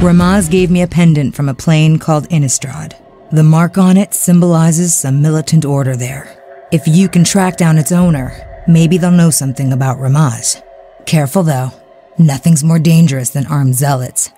Ramaz gave me a pendant from a plane called Innistrad. The mark on it symbolizes some militant order there. If you can track down its owner, maybe they'll know something about Ramaz. Careful though, nothing's more dangerous than armed zealots.